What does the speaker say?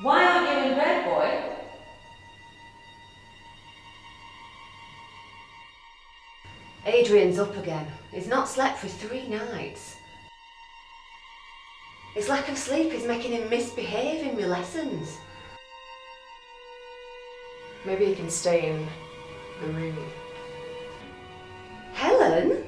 Why aren't you in bed, boy? Adrian's up again. He's not slept for 3 nights. His lack of sleep is making him misbehave in my lessons. Maybe he can stay in the room. Helen?